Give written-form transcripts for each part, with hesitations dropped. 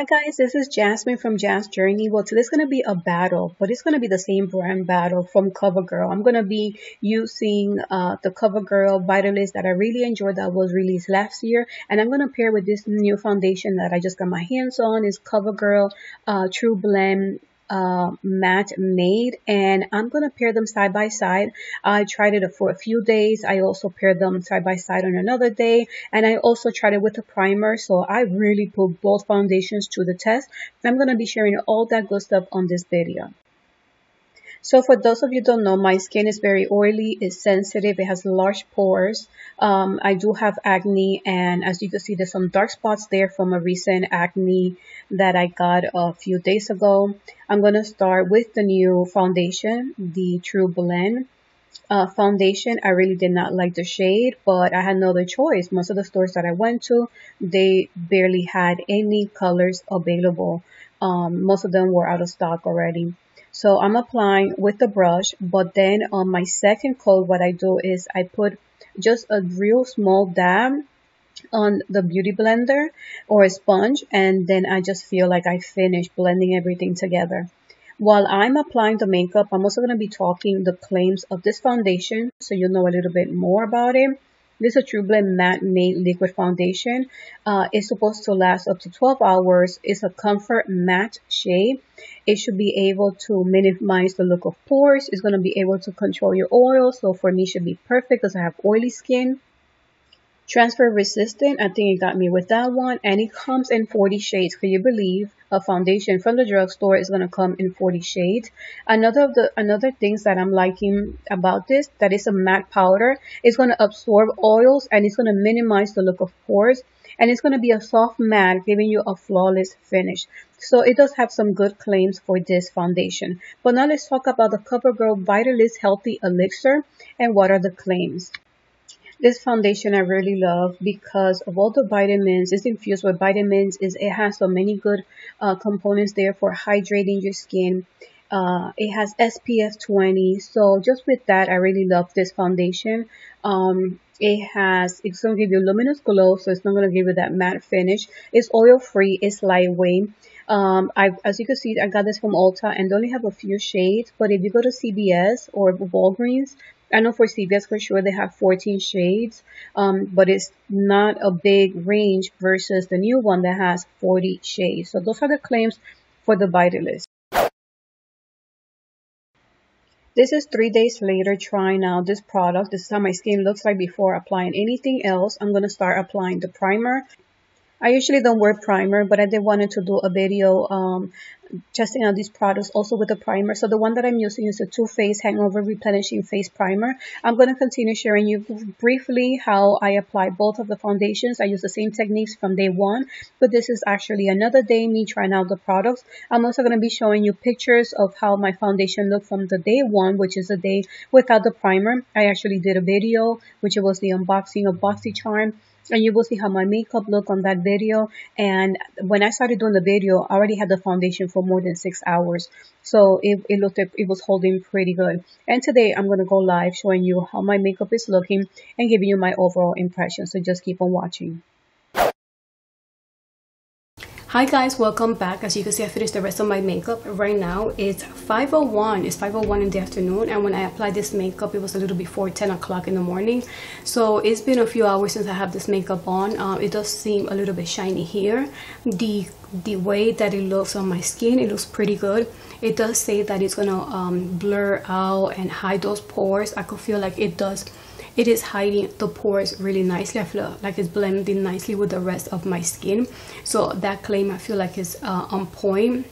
Hi guys, this is Jasmine from Jazz Journey. Well, today's going to be a battle, but it's going to be the same brand battle from CoverGirl. I'm going to be using the CoverGirl Vitalist that I really enjoyed that was released last year. And I'm going to pair with this new foundation that I just got my hands on. It's CoverGirl TruBlend Matte Made, and I'm going to pair them side by side. I tried it for a few days. I also paired them side by side on another day, and I also tried it with a primer. So I really put both foundations to the test. I'm going to be sharing all that good stuff on this video. So for those of you who don't know, my skin is very oily, it's sensitive, it has large pores. I do have acne, and as you can see, there's some dark spots there from a recent acne that I got a few days ago. I'm going to start with the new foundation, the TruBlend foundation. I really did not like the shade, but I had no other choice. Most of the stores that I went to, they barely had any colors available. Most of them were out of stock already. So I'm applying with the brush, but then on my second coat, what I do is I put just a real small dab on the beauty blender or a sponge, and then I just feel like I finished blending everything together. While I'm applying the makeup, I'm also going to be talking the claims of this foundation so you'll know a little bit more about it. This is a TruBlend Matte Made Liquid Foundation. It's supposed to last up to 12 hours. It's a comfort matte shade. It should be able to minimize the look of pores. It's going to be able to control your oil. So for me, it should be perfect because I have oily skin. Transfer resistant. I think it got me with that one. And it comes in 40 shades. Can you believe a foundation from the drugstore is going to come in 40 shades? Another things that I'm liking about this, that is a matte powder. It's going to absorb oils and it's going to minimize the look of pores, and it's going to be a soft matte, giving you a flawless finish. So it does have some good claims for this foundation. But now let's talk about the CoverGirl Vitalist Healthy Elixir and what are the claims. This foundation I really love because of all the vitamins. It's infused with vitamins. It has so many good components there for hydrating your skin. It has SPF 20. So just with that, I really love this foundation. It's going to give you luminous glow, so it's not going to give you that matte finish. It's oil-free. It's lightweight. As you can see, I got this from Ulta, and they only have a few shades. But if you go to CVS or Walgreens, I know for CVS for sure they have 14 shades, but it's not a big range versus the new one that has 40 shades. So those are the claims for the Vitalist. This is 3 days later trying out this product. This is how my skin looks like before applying anything else. I'm going to start applying the primer. I usually don't wear primer, but I did wanted to do a video testing out these products also with the primer. So the one that I'm using is the Too Faced Hangover Replenishing Face Primer. I'm going to continue sharing you briefly how I apply both of the foundations. I use the same techniques from day one, but this is actually another day me trying out the products. I'm also going to be showing you pictures of how my foundation looked from the day one, which is the day without the primer. I actually did a video, which was the unboxing of BoxyCharm. And you will see how my makeup looked on that video. And when I started doing the video, I already had the foundation for more than 6 hours. So it looked like it was holding pretty good. And today I'm going to go live showing you how my makeup is looking and giving you my overall impression. So just keep on watching. Hi guys, welcome back. As you can see, I finished the rest of my makeup. Right now it's 5:01. It's 5:01 in the afternoon, and when I applied this makeup, it was a little before 10 o'clock in the morning. So it's been a few hours since I have this makeup on. It does seem a little bit shiny here. The way that it looks on my skin, it looks pretty good. It does say that it's gonna blur out and hide those pores. I could feel like it does. It is hiding the pores really nicely. I feel like it's blending nicely with the rest of my skin. So that claim I feel like is on point.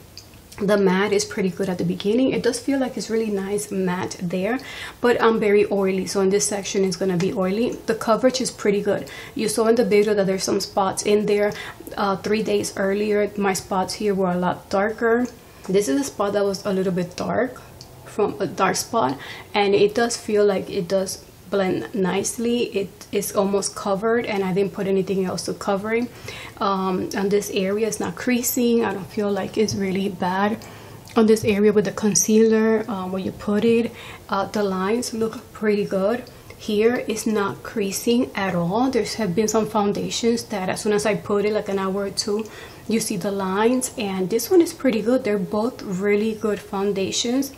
The matte is pretty good at the beginning. It does feel like it's really nice matte there, but I'm very oily, so in this section it's going to be oily. The coverage is pretty good. You saw in the video that there's some spots in there. 3 days earlier, my spots here were a lot darker. This is a spot that was a little bit dark, from a dark spot, and it does feel like it does blend nicely. It is almost covered, and I didn't put anything else to cover it. On this area, it's not creasing. I don't feel like it's really bad on this area with the concealer. When you put it, the lines look pretty good. Here it's not creasing at all. There have been some foundations that as soon as I put it, like an hour or two you see the lines, and this one is pretty good. They're both really good foundations.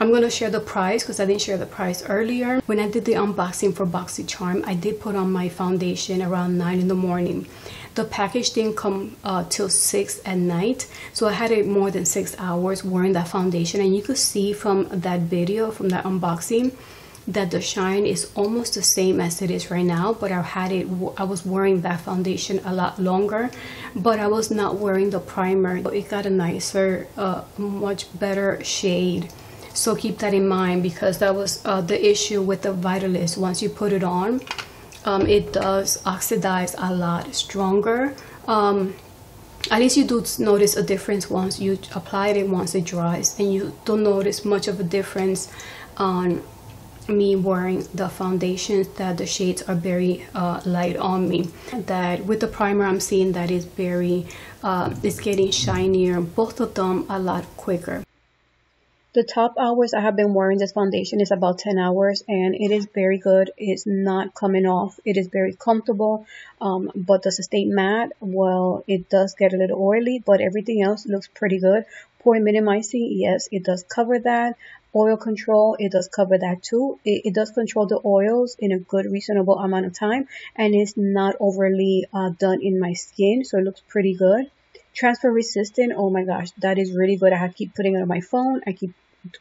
I'm gonna share the price because I didn't share the price earlier. When I did the unboxing for BoxyCharm, I did put on my foundation around 9 in the morning. The package didn't come till 6 at night, so I had it more than 6 hours wearing that foundation, and you could see from that video, from that unboxing, that the shine is almost the same as it is right now, but I was wearing that foundation a lot longer, but I was not wearing the primer. It got a nicer, much better shade. So keep that in mind, because that was the issue with the Vitalist. Once you put it on, it does oxidize a lot stronger. At least you do notice a difference once you apply it, once it dries, and you don't notice much of a difference on me wearing the foundations, that the shades are very light on me. That with the primer, I'm seeing that is very it's getting shinier, both of them a lot quicker. The top hours I have been wearing this foundation is about 10 hours, and it is very good. It's not coming off. It is very comfortable, but does it stay matte? Well, it does get a little oily, but everything else looks pretty good. Pore minimizing, yes, it does cover that. Oil control, it does cover that too. It does control the oils in a good, reasonable amount of time, and it's not overly done in my skin, so it looks pretty good. Transfer resistant, oh my gosh, that is really good. I have to keep putting it on my phone. I keep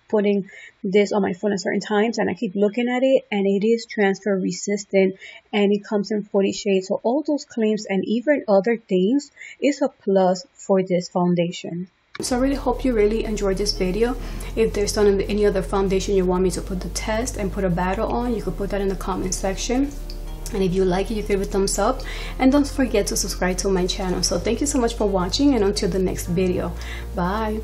putting this on my phone at certain times, and I keep looking at it, and it is transfer resistant, and it comes in 40 shades. So all those claims and even other things is a plus for this foundation. So I really hope you really enjoyed this video. If there's any other foundation you want me to put the test and put a battle on, you could put that in the comment section. And if you like it, you give it a thumbs up, and don't forget to subscribe to my channel. So thank you so much for watching, and until the next video, bye.